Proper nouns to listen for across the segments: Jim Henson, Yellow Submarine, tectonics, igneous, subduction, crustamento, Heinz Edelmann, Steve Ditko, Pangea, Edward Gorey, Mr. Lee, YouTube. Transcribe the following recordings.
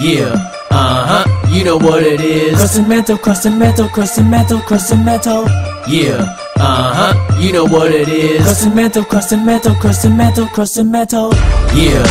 Yeah, you know what it is. Crustamento, crustamento, crustamento, crustamento. Yeah, you know what it is. Crustamento, crustamento, crustamento, crustamento. Yeah,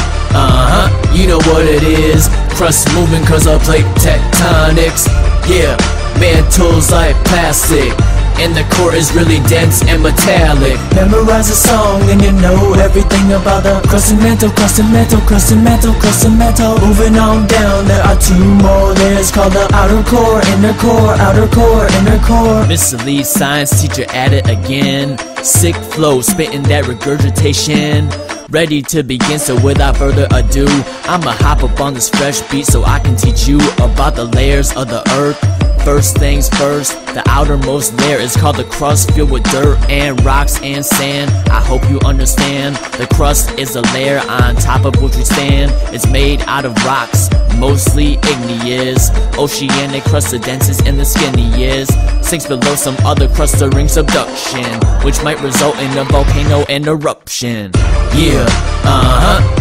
you know what it is. Crust moving cause I play tectonics. Yeah, mantles like plastic, and the core is really dense and metallic. Memorize a song and you know everything about the crustamento, crustamento, crustamento, crustamento. Moving on down, there are two more layers called the outer core, inner core, outer core, inner core. Mr. Lee, science teacher, at it again. Sick flow, spitting that regurgitation. Ready to begin, so without further ado, I'ma hop up on this fresh beat so I can teach you about the layers of the earth. First things first, the outermost layer is called the crust, filled with dirt and rocks and sand. I hope you understand, the crust is a layer on top of which we stand. It's made out of rocks, mostly igneous, oceanic crust, the densest and the skinniest. Sinks below some other crust during subduction, which might result in a volcano and eruption. Yeah,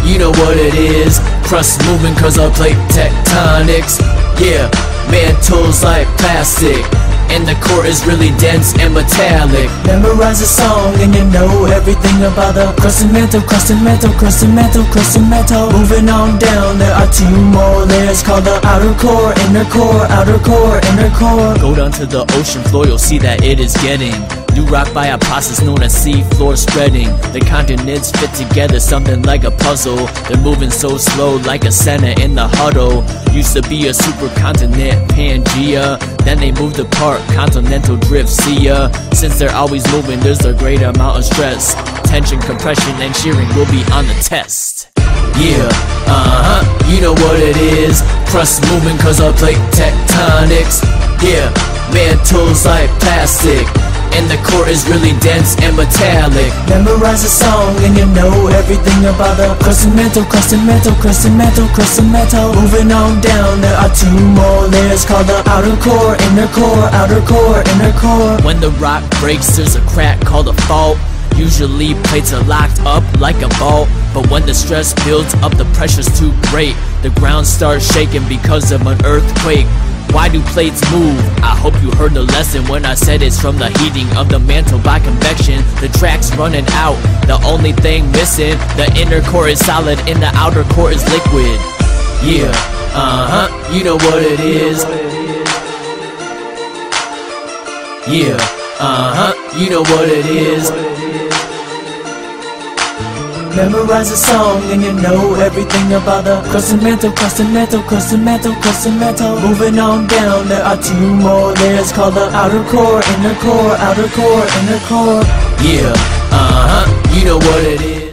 you know what it is. Crust moving cause of plate tectonics. Yeah, mantles like plastic, and the core is really dense and metallic. Memorize a song and you know everything about the crustamento, crustamento, crustamento, crustamento. Moving on down, there are two more layers called the outer core, inner core, outer core, inner core. Go down to the ocean floor, you'll see that it is getting new rock by a process known as seafloor spreading. The continents fit together something like a puzzle. They're moving so slow like a center in the huddle. Used to be a supercontinent, Pangea. Then they moved apart, continental drift, see ya. Since they're always moving, there's a great amount of stress. Tension, compression, and shearing will be on the test. Yeah, you know what it is. Crust moving cause of plate tectonics. Yeah, mantles like plastic, and the core is really dense and metallic. Memorize a song and you know everything about the crustamento, crustamento, crustamento, crustamento. Moving on down, there are two more layers called the outer core, inner core, outer core, inner core. When the rock breaks, there's a crack called a fault. Usually plates are locked up like a vault, but when the stress builds up, the pressure's too great. The ground starts shaking because of an earthquake. Why do plates move? I hope you heard the lesson when I said it's from the heating of the mantle by convection. The track's running out, the only thing missing. The inner core is solid and the outer core is liquid. Yeah, you know what it is. Yeah, you know what it is. Memorize a song and you know everything about the crustamento, crustamento, crustamento, crustamento. Moving on down, there are two more layers called the outer core, inner core, outer core, inner core. Yeah, you know what it is.